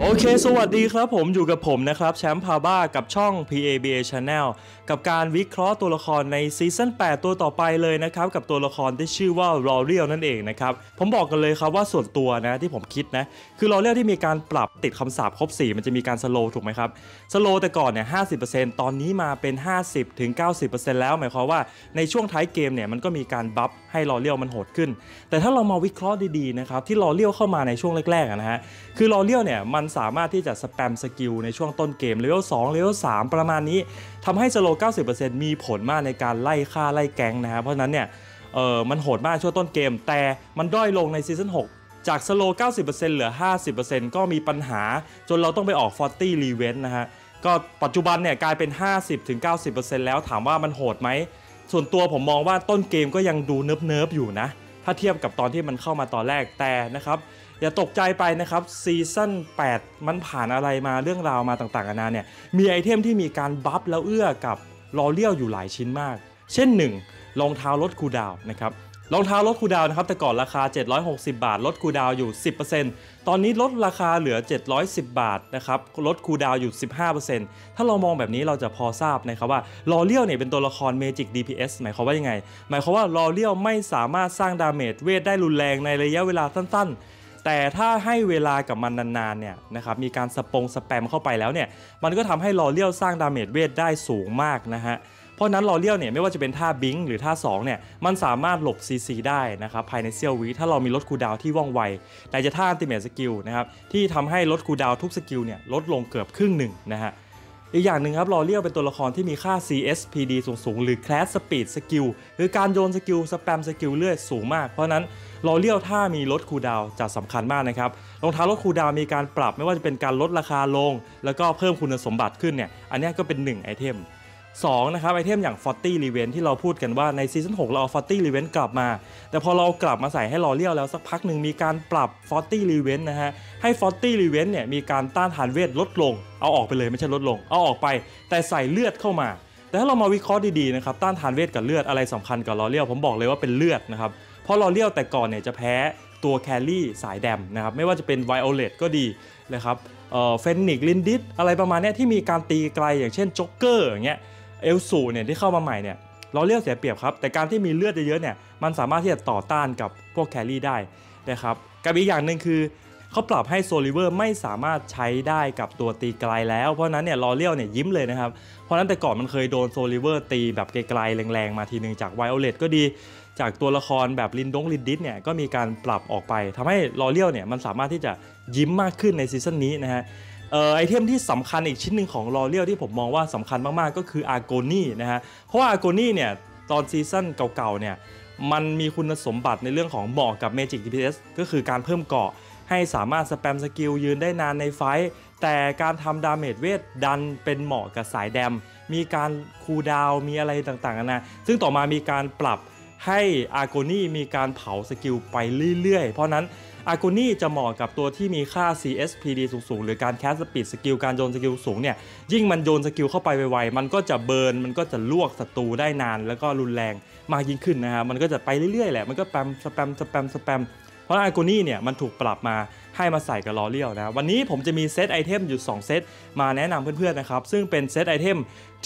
โอเคสวัสดีครับผมอยู่กับผมนะครับแชมป์ PABA กับช่อง PABA Channel กับการวิเคราะห์ตัวละครในซีซั่น8ตัวต่อไปเลยนะครับกับตัวละครที่ชื่อว่า L'Oreal นั่นเองนะครับผมบอกกันเลยครับว่าส่วนตัวนะที่ผมคิดนะคือ L'Oreal ที่มีการปรับติดคำศัพท์ครบ4มันจะมีการสโลว์ถูกไหมครับสโลว์แต่ก่อนเนี่ย 50% ตอนนี้มาเป็น 50-90% แล้วหมายความว่าในช่วงท้ายเกมเนี่ยมันก็มีการบัฟให้ L'Oreal มันโหดขึ้นแต่ถ้าเรามาวิเคราะห์ดีๆนะครับที่ L'Oreal เข้ามาในช่วงแรกๆนะฮะคือ L'Oreal เนี่ยมันสามารถที่จะสแปมสกิลในช่วงต้นเกมเลเวล2เลเวล3ประมาณนี้ทำให้สโล 90% มีผลมากในการไล่ฆ่าไล่แก๊งนะครับเพราะนั้นเนี่ยมันโหดมากช่วงต้นเกมแต่มันด้อยลงในซีซั่น6จากสโล 90% เหลือ 50% ก็มีปัญหาจนเราต้องไปออก 40 รีเวนนะฮะก็ปัจจุบันเนี่ยกลายเป็น 50-90% แล้วถามว่ามันโหดไหมส่วนตัวผมมองว่าต้นเกมก็ยังดูเนิบๆอยู่นะถ้าเทียบกับตอนที่มันเข้ามาตอนแรกแต่นะครับอย่าตกใจไปนะครับซีซั่น8มันผ่านอะไรมาเรื่องราวมาต่างๆนานาเนี่ยมีไอเทมที่มีการบัฟแล้วเอื้อกับL'Orealอยู่หลายชิ้นมากเช่น1รองเท้าลดคูลดาวน์นะครับรองเท้าลดคูลดาวน์นะครับแต่ก่อนราคา760บาทลดคูลดาวน์อยู่ 10% ตอนนี้ลดราคาเหลือ710บาทนะครับลดคูลดาวน์อยู่ 15% ถ้าเรามองแบบนี้เราจะพอทราบนะครับว่าL'Orealเนี่ยเป็นตัวละครเมจิก DPS หมายความว่ายังไงหมายความว่าL'Orealไม่สามารถสร้างดาเมจเวทได้รุนแรงในระยะเวลาสั้นๆแต่ถ้าให้เวลากับมันนานๆเนี่ยนะครับมีการสแปมเข้าไปแล้วเนี่ยมันก็ทำให้L'Orealสร้างดาเมจเวทได้สูงมากนะฮะเพราะนั้นL'Orealเนี่ยไม่ว่าจะเป็นท่าบิงหรือท่า2เนี่ยมันสามารถหลบ CC ได้นะครับภายในเซี่ยววิถ้าเรามีลดคูลดาวน์ที่ว่องไวแต่จะท่าอัลติเมทสกิลนะครับที่ทำให้ลดคูลดาวน์ทุกสกิลเนี่ยลดลงเกือบครึ่งหนึ่งนะฮะอีกอย่างหนึ่งครับL'Orealเป็นตัวละครที่มีค่า CSPD สูงๆหรือ Clash Speed Skill หรือการโยนสกิลสแปมสกิลเรื่อยสูงมากเพราะนั้นL'Orealถ้ามีลดคูลดาวน์จะสำคัญมากนะครับรองเท้าลดคูลดาวน์มีการปรับไม่ว่าจะเป็นการลดราคาลงแล้วก็เพิ่มคุณสมบัติขึ้นเนี่ยอันนี้ก็เป็น1ไอเทม2นะครับไอเทมอย่าง 40 Revenge ที่เราพูดกันว่าในซีซั่น6เราเอา 40 Revenge กลับมาแต่พอเรากลับมาใส่ให้L'Orealแล้วสักพักหนึ่งมีการปรับ 40 Revenge นะฮะให้ 40 Revenge เนี่ยมีการต้านทานเวทลดลงเอาออกไปเลยไม่ใช่ลดลงเอาออกไปแต่ใส่เลือดเข้ามาแต่ถ้าเรามาวิเคราะห์ดีๆนะครับต้านทานเวทกับเลือดอะไรสำคัญกับL'Orealผมบอกเลยว่าเป็นเลือดนะครับเพราะL'Orealแต่ก่อนเนี่ยจะแพ้ตัวแครี่สายแดมนะครับไม่ว่าจะเป็นไวโอเลตก็ดีนะครับเฟนิกซ์ลินดิสอะไรประมาณนี้ที่มีการตีไกลอย่างเช่นจ็อกเกอร์อย่างเงี้ยเอลซูเนี่ยที่เข้ามาใหม่เนี่ยL'Orealเสียเปรียบครับแต่การที่มีเลือดเยอะๆเนี่ยมันสามารถที่จะต่อต้านกับพวกแครี่ได้นะครับกับอีกอย่างหนึ่งคือเขาปรับให้โซลิเวอร์ไม่สามารถใช้ได้กับตัวตีไกลแล้วเพราะนั้นเนี่ยL'Orealเนี่ยยิ้มเลยนะครับเพราะนั้นแต่ก่อนมันเคยโดนโซลิเวอร์ตีแบบไกลๆแรงๆมาทีนึงจากไวโอเลตก็ดีจากตัวละครแบบลินดิสเนี่ยก็มีการปรับออกไปทำให้L'Orealเนี่ยมันสามารถที่จะยิ้มมากขึ้นในซีซั่นนี้นะฮะไอเทมที่สำคัญอีกชิ้นหนึ่งของL'Orealที่ผมมองว่าสำคัญมากๆก็คืออาร์โกนี่นะฮะเพราะว่าอาร์โกนี่เนี่ยตอนซีซั่นเก่าๆเนี่ยมันมีคุณสมบัติในเรื่องของเหมาะกับเมจิก DPS ก็คือการเพิ่มเกาะให้สามารถสแปมสกิลยืนได้นานในไฟท์แต่การทำดาเมจเวทดันเป็นเหมาะกับสายแดมมีการคูลดาวน์มีอะไรต่างๆนะซึ่งต่อมามีการปรับให้อาร์โกนี่มีการเผาสกิลไปเรื่อยๆเพราะนั้นอาร์โกนี่จะเหมาะกับตัวที่มีค่า CSPD สูงๆหรือการแคสสปีดสกิลการโยนสกิลสูงเนี่ยยิ่งมันโยนสกิลเข้าไปไวๆมันก็จะเบิร์นมันก็จะลวกศัตรูได้นานแล้วก็รุนแรงมากยิ่งขึ้นนะฮะมันก็จะไปเรื่อยๆแหละมันก็สแปมเพราะอาร์โกนี่เนี่ยมันถูกปรับมาให้มาใส่กับL'Orealนะวันนี้ผมจะมีเซตไอเทมอยู่2เซตมาแนะนำเพื่อนๆนะครับซึ่งเป็นเซตไอเทม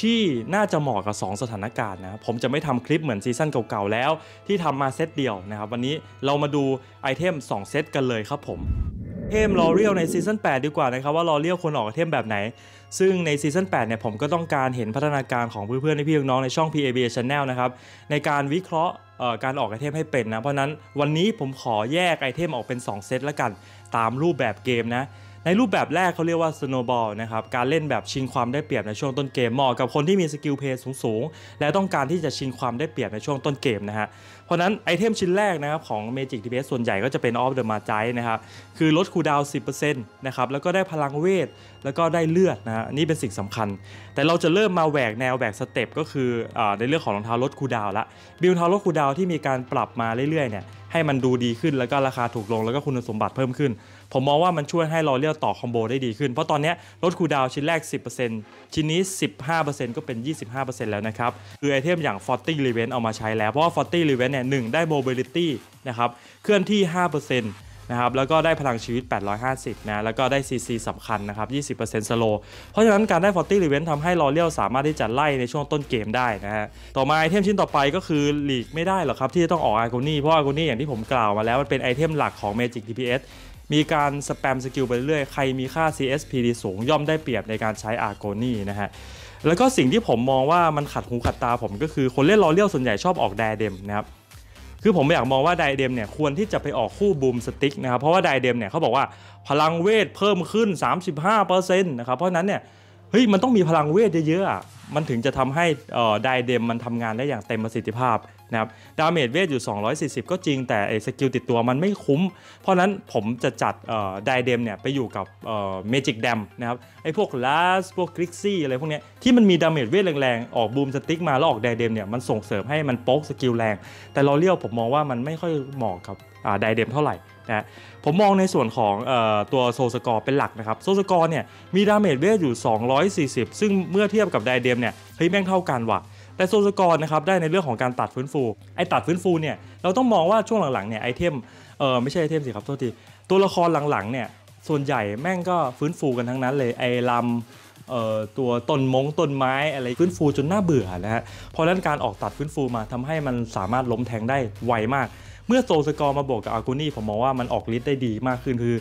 ที่น่าจะเหมาะกับ2สถานการณ์นะผมจะไม่ทำคลิปเหมือนซีซั่นเก่าๆแล้วที่ทำมาเซตเดียวนะครับวันนี้เรามาดูไอเทม2เซตกันเลยครับผมเทมL'Orealในซีซั่น8ดีกว่านะครับว่าL'Orealควรออกเทมแบบไหนซึ่งในซีซั่น8เนี่ยผมก็ต้องการเห็นพัฒนาการของเพื่อนๆในพี่น้องในช่อง PABA Channel นะครับในการวิเคราะห์การออกไอเทมให้เป็นนะเพราะนั้นวันนี้ผมขอแยกไอเทมออกเป็น2เซตละกันตามรูปแบบเกมนะในรูปแบบแรกเขาเรียกว่า Snowball นะครับการเล่นแบบชิงความได้เปรียบในช่วงต้นเกมเหมาะกับคนที่มีสกิลเพย์สูงๆและต้องการที่จะชิงความได้เปรียบในช่วงต้นเกมนะฮะเพราะนั้นไอเทมชิ้นแรกนะครับของ Magic DPS ส่วนใหญ่ก็จะเป็น Off The Magi นะครับคือลดคูลดาวน์ 10% นะครับแล้วก็ได้พลังเวทแล้วก็ได้เลือดนะฮะนี่เป็นสิ่งสำคัญแต่เราจะเริ่มมาแหวกแนวแหวกสเต็ปก็คือในเรื่องของรองเท้าลดคูลดาวน์ละบิลเท้าลดคูลดาวน์ที่มีการปรับมาเรื่อยๆเนี่ยให้มันดูดีขึ้นแล้วก็ราคาถูกลงแล้วก็คุณสมบัติเพิ่มขึ้นผมมองว่ามันช่วยให้L'Orealต่อคอมโบได้ดีขึ้นเพราะตอนนี้ลดคูลดาวน์ชิ้นแรก 10% ชิ้นนี้ 15% ก็เป็น 25% แล้วนะครับคือไอเทมอย่าง 40 Revenge เอามาใช้แล้วเพราะว่า 40 Revenge เนี่ย 1 ได้ Mobility นะครับเคลื่อนที่ 5% นะครับแล้วก็ได้พลังชีวิต850นะแล้วก็ได้ CC สำคัญนะครับ 20% สโลว์เพราะฉะนั้นการได้ 40 รีเวนท์ทำให้ลอเรียลสามารถที่จะไล่ในช่วงต้นเกมได้นะฮะต่อมาไอเทมชิ้นต่อไปก็คือหลีกไม่ได้หรอกครับที่จะต้องออกอาร์โกนี่เพราะอาร์โกนี่อย่างที่ผมกล่าวมาแล้วมันเป็นไอเทมหลักของ Magic DPSมีการสแปมสกิลไปเรื่อยใครมีค่า CSPD สูงย่อมได้เปรียบในการใช้อาร์โกนี่นะฮะแล้วก็สิ่งที่ผมมองว่ามันขัดหูขัดตาผมก็คือคนเล่นลอเรียลส่วนใหญ่ชอบออกไดเดมนะครับคือผมอยากมองว่าไดเดมเนี่ยควรที่จะไปออกคู่บูมสติ๊กนะครับเพราะว่าไดเดมเนี่ยเขาบอกว่าพลังเวทเพิ่มขึ้น 35% นะครับเพราะนั้นเนี่ยเฮ้ยมันต้องมีพลังเวทเยอะๆมันถึงจะทำให้ไดเดมมันทำงานได้อย่างเต็มประสิทธิภาพนะครับดาเมจเวทอยู่240ก็จริงแต่สกิลติดตัวมันไม่คุ้มเพราะนั้นผมจะจัดไดเดมเนี่ยไปอยู่กับเมจิกแดมนะครับไอ้พวกลาสพวกกริกซี่อะไรพวกนี้ที่มันมีดาเมจเวทแรงๆออกบูมสติ๊กมาแล้วออกไดเดมเนี่ยมันส่งเสริมให้มันโป๊กสกิลแรงแต่ลอเรียลผมมองว่ามันไม่ค่อยเหมาะกับไดเดมเท่าไหร่นะผมมองในส่วนของตัวโซสกอร์เป็นหลักนะครับโซสกอร์เนี่ยมีดาเมจเวทอยู่240ซึ่งเมื่อเทียบกับไดเดมเนี่ยเฮ้ยแม่งเท่ากันว่ะแต่โซสกอร์นะครับได้ในเรื่องของการตัดฟื้นฟูไอ้ตัดฟื้นฟูเนี่ยเราต้องมองว่าช่วงหลังๆเนี่ยไอเทมไม่ใช่ไอเทมสิครับโทษทีตัวละครหลังๆเนี่ยส่วนใหญ่แม่งก็ฟื้นฟูกันทั้งนั้นเลยไอ้ลำตัวต้นมงต้นไม้อะไรฟื้นฟูจนน่าเบื่อนะฮะเพราะนั้นการออกตัดฟื้นฟูมาทำให้มันสามารถล้มแทงได้ไวมากเมื่อโซสกอร์มาบวกกับอาร์โกนี่ผมมองว่ามันออกฤทธิ์ได้ดีมากขึ้นคือ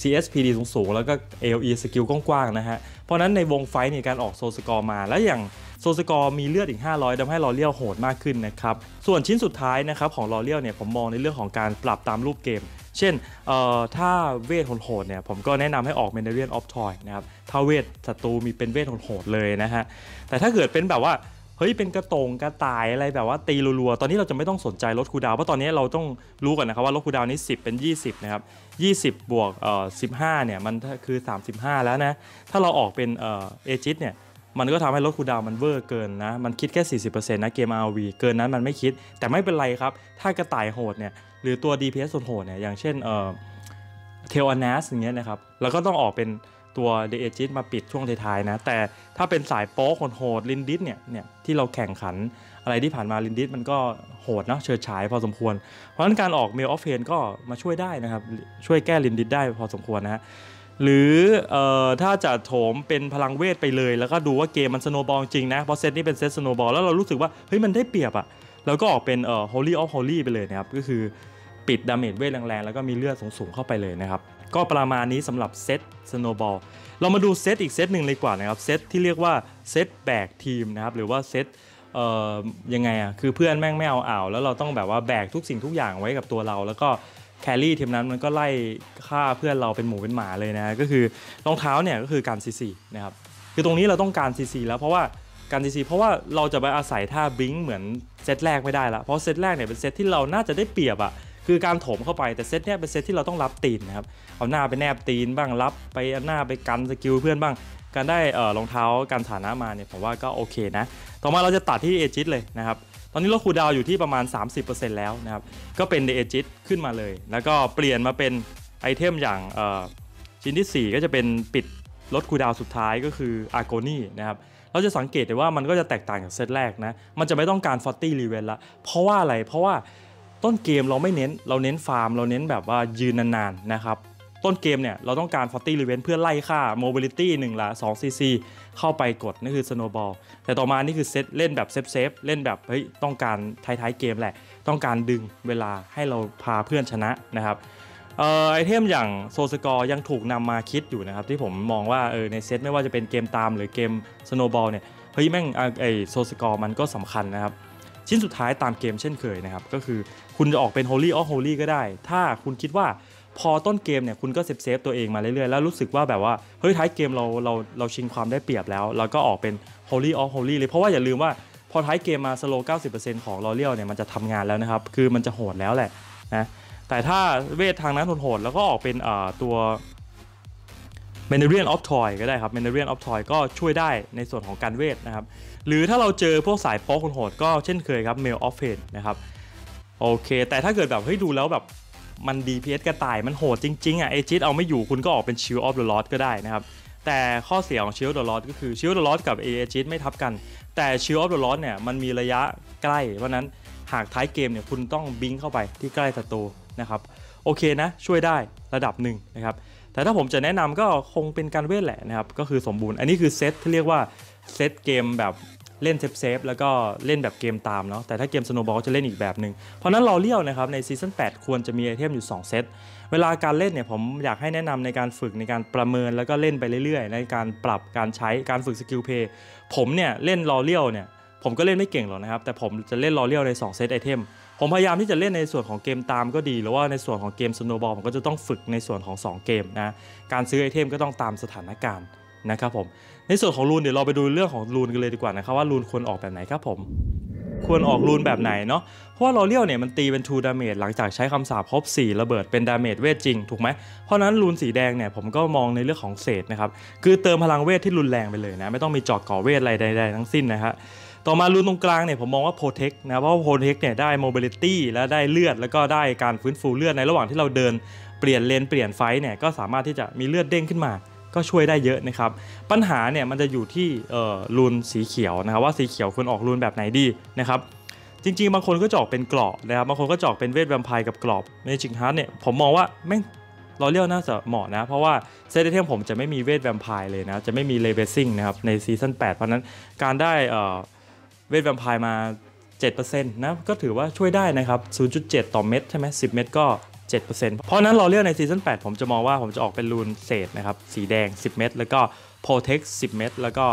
CSPD สูงๆแล้วก็ AOE สกิลกว้างๆนะฮะเพราะนั้นในวงไฟเนี่ยการออกโซสกอร์มาแล้วอย่างโซสกอร์มีเลือดอีก500ทำให้ลอเรียลโหดมากขึ้นนะครับส่วนชิ้นสุดท้ายนะครับของลอเรียลเนี่ยผมมองในเรื่องของการปรับตามรูปเกมเช่นถ้าเวทโหดเนี่ยผมก็แนะนำให้ออกเมนเดเรียนออฟทอยนะครับถ้าเวทศัตรูมีเป็นเวทโหดเลยนะฮะแต่ถ้าเกิดเป็นแบบว่าเฮ้ยเป็นกระตงกระต่ายอะไรแบบว่าตีรัวๆตอนนี้เราจะไม่ต้องสนใจลดคูดาวเพราะตอนนี้เราต้องรู้ก่อนนะครับว่าลดคูดาวนี้10เป็น20นะครับ20บวก15เนี่ยมันคือ35แล้วนะถ้าเราออกเป็นเอจิสเนี่ยมันก็ทำให้ลดคูลดาวน์มันเวอร์เกินนะมันคิดแค่ 40% นะเกม RV เกินนั้นมันไม่คิดแต่ไม่เป็นไรครับถ้ากระต่ายโหดเนี่ยหรือตัว DPS โหดเนี่ยอย่างเช่นเทลอนัสอย่างเงี้ยนะครับแล้วก็ต้องออกเป็นตัวเดเอจิสมาปิดช่วงท้ายๆนะแต่ถ้าเป็นสายโป๊กโหดลินดิสเนี่ยที่เราแข่งขันอะไรที่ผ่านมาลินดิสมันก็โหดเนาะเฉิดฉายพอสมควรเพราะฉะนั้นการออกเมลออฟเฟนก็มาช่วยได้นะครับช่วยแก้ลินดิสได้พอสมควรนะฮะหรือถ้าจะโถมเป็นพลังเวทไปเลยแล้วก็ดูว่าเกมมันสโนบอลจริงนะเพราะเซตนี้เป็นเซตสโนบอลแล้วเรารู้สึกว่าเฮ้ยมันได้เปรียบอะแล้วก็ออกเป็นHoly of Holy ไปเลยนะครับก็คือปิดดาเมจเวทแรงๆแล้วก็มีเลือดสูงๆเข้าไปเลยนะครับก็ประมาณนี้สำหรับเซตสโนบอลเรามาดูเซตอีกเซตหนึ่งเลยกว่านะครับเซตที่เรียกว่าเซตแบกทีมนะครับหรือว่าเซตยังไงอะคือเพื่อนแม่งไม่เอาแล้วเราต้องแบบว่าแบกทุกสิ่งทุกอย่างไว้กับตัวเราแล้วก็แครี่ทีมนั้นมันก็ไล่ฆ่าเพื่อนเราเป็นหมูเป็นหมาเลยนะก็คือรองเท้าเนี่ยก็คือการ CC นะครับคือตรงนี้เราต้องการ CC แล้วเพราะว่าการ CC เพราะว่าเราจะไปอาศัยท่าบิงเหมือนเซตแรกไม่ได้ละเพราะเซตแรกเนี่ยเป็นเซตที่เราน่าจะได้เปรียบอะคือการโถมเข้าไปแต่เซตเนี่ยเป็นเซตที่เราต้องรับตีนนะครับเอาหน้าไปแนบตีนบ้างรับไปหน้าไปกันสกิลเพื่อนบ้างการได้รองเท้าการฐานะมาเนี่ยผมว่าก็โอเคนะต่อมาเราจะตัดที่เอจิสเลยนะครับตอนนี้ลดคูลดาวน์อยู่ที่ประมาณ 30% แล้วนะครับก็เป็นเดเอจิสขึ้นมาเลยแล้วก็เปลี่ยนมาเป็นไอเทมอย่างชิ้นที่4ก็จะเป็นปิดลดคูลดาวน์สุดท้ายก็คืออาร์โกนี่นะครับเราจะสังเกตได้ว่ามันก็จะแตกต่างจากเซตแรกนะมันจะไม่ต้องการ 40 รีเวนท์ละเพราะว่าอะไรเพราะว่าต้นเกมเราไม่เน้นเราเน้นฟาร์มเราเน้นแบบว่ายืนนานๆนะครับต้นเกมเนี่ยเราต้องการ 40 รีเวนท์เพื่อไล่ค่า mobility 1 ละ 2 cc เข้าไปกดนั่นคือ snowball แต่ต่อมานี่คือเซตเล่นแบบเซฟเล่นแบบเฮ้ยต้องการท้ายเกมแหละต้องการดึงเวลาให้เราพาเพื่อนชนะนะครับไอเทมอย่างโซสกอร์ยังถูกนำมาคิดอยู่นะครับที่ผมมองว่าในเซตไม่ว่าจะเป็นเกมตามหรือเกม snowball เนี่ยเฮ้ยแม่งไอโซสกอร์มันก็สำคัญนะครับชิ้นสุดท้ายตามเกมเช่นเคยนะครับก็คือคุณจะออกเป็น holy or holy ก็ได้ถ้าคุณคิดว่าพอต้นเกมเนี่ยคุณก็เซฟตัวเองมาเรื่อยๆแล้วรู้สึกว่าแบบว่าเฮ้ยท้ายเกมเราชิงความได้เปรียบแล้วเราก็ออกเป็น holy or holy เลยเพราะว่าอย่าลืมว่าพอท้ายเกมมาสโลว์ 90% ของลอเรียลเนี่ยมันจะทำงานแล้วนะครับคือมันจะโหดแล้วแหละนะแต่ถ้าเวททางนั้นโหดแล้วก็ออกเป็นตัว Mandarin of Toy ก็ได้ครับ Mandarin of Toy ก็ช่วยได้ในส่วนของการเวทนะครับหรือถ้าเราเจอพวกสายโป๊กโหดก็เช่นเคยครับ Mail of Fate นะครับโอเคแต่ถ้าเกิดแบบเฮ้ยดูแล้วแบบมัน DPS กระต่ายมันโหดจริงๆอ่ะเอจิสเอาไม่อยู่คุณก็ออกเป็น Shield of the Lord ก็ได้นะครับแต่ข้อเสียของ Shield of the Lord ก็คือ Shield of the Lord กับเอจิสไม่ทับกันแต่ Shield of the Lord เนี่ยมันมีระยะใกล้เพราะนั้นหากท้ายเกมเนี่ยคุณต้องบิงเข้าไปที่ใกล้ศัตรู นะครับโอเคนะช่วยได้ระดับหนึ่งนะครับแต่ถ้าผมจะแนะนำก็คงเป็นการเวทแหละนะครับก็คือสมบูรณ์อันนี้คือเซตที่เรียกว่าเซตเกมแบบเล่นเซฟๆแล้วก็เล่นแบบเกมตามเนาะแต่ถ้าเกมสโนว์บอลจะเล่นอีกแบบหนึ่งเพราะนั้นเราเลี่ยวนะครับในซีซั่น8ควรจะมีไอเทมอยู่2เซตเวลาการเล่นเนี่ยผมอยากให้แนะนำในการฝึกในการประเมินแล้วก็เล่นไปเรื่อยๆในการปรับการใช้การฝึกสกิลเพย์ผมเนี่ยเล่นลอเลี่ยวเนี่ยผมก็เล่นไม่เก่งหรอกนะครับแต่ผมจะเล่นลอเลี่ยวใน2เซตไอเทมผมพยายามที่จะเล่นในส่วนของเกมตามก็ดีหรือว่าในส่วนของเกมสโนว์บอลผมก็จะต้องฝึกในส่วนของ2เกมนะการซื้อไอเทมก็ต้องตามสถานการณ์นะครับผมในส่วนของรูนเดี๋ยวเราไปดูเรื่องของรูนกันเลยดีกว่านะครับว่ารูนควรออกแบบไหนครับผมควรออกรูนแบบไหนเนาะเพราะว่าลอเรียลเนี่ยมันตีเป็น 2 ดาเมจหลังจากใช้คำสาปครบ4ระเบิดเป็นดาเมจเวทจริงถูกไหมเพราะนั้นรูนสีแดงเนี่ยผมก็มองในเรื่องของเศษนะครับคือเติมพลังเวทที่รุนแรงไปเลยนะไม่ต้องมีจอดก่อเวทอะไรใดๆทั้งสิ้นนะครับต่อมารูนตรงกลางเนี่ยผมมองว่าโปรเทคนะเพราะว่าโปรเทคเนี่ยได้โมบิลิตี้และได้เลือดแล้วก็ได้การฟื้นฟูเลือดในระหว่างที่เราเดินเปลี่ยนเลนเปลี่ยนไฟเนี่ยก็สามารถที่จะมีเลือดเด้งขึ้นมาก็ช่วยได้เยอะนะครับปัญหาเนี่ยมันจะอยู่ที่รูนสีเขียวนะครับว่าสีเขียวควรออกรูนแบบไหนดีนะครับจริงๆบางคนก็จอกเป็นกรอบนะครับบางคนก็จอกเป็นเวทแวมไพร์กับกรอบในจิงฮาร์ดเนี่ยผมมองว่าแม่งลอเรียลน่าจะเหมาะนะเพราะว่าเซตไอเทมผมจะไม่มีเวทแวมไพร์เลยนะจะไม่มีเลเวลซิ่งนะครับในซีซั่น8เพราะนั้นการได้เวทแวมไพร์มา 7% นะก็ถือว่าช่วยได้นะครับ 0.7 ต่อเม็ดใช่ไหม10 เม็ดก็7%เพราะนั้นเราเลือกในซีซั่น8ผมจะมองว่าผมจะออกเป็นรูนเศษนะครับสีแดง10เม็ดแล้วก็โปรเทค10เม็ดแล้วก็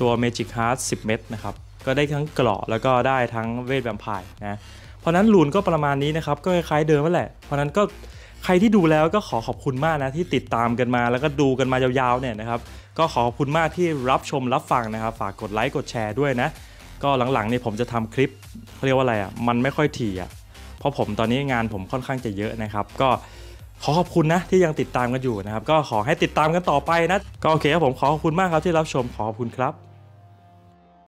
ตัวเมจิกฮาร์ท10เม็ดนะครับก็ได้ทั้งเกราะแล้วก็ได้ทั้งเวทแวมไพร์นะเพราะนั้นรูนก็ประมาณนี้นะครับก็คล้ายๆเดิมนั่นแหละเพราะนั้นก็ใครที่ดูแล้วก็ขอขอบคุณมากนะที่ติดตามกันมาแล้วก็ดูกันมายาวๆเนี่ยนะครับก็ขอขอบคุณมากที่รับชมรับฟังนะครับฝากกดไลค์กดแชร์ด้วยนะก็หลังๆนี่ผมจะทำคลิปเขาเรียกว่าอะไรอ่ะมันไม่ค่อยถี่อ่ะเพราะผมตอนนี้งานผมค่อนข้างจะเยอะนะครับก็ขอขอบคุณนะที่ยังติดตามกันอยู่นะครับก็ขอให้ติดตามกันต่อไปนะก็โอเคครับผมขอขอบคุณมากครับที่รับชมขอขอบคุณครับ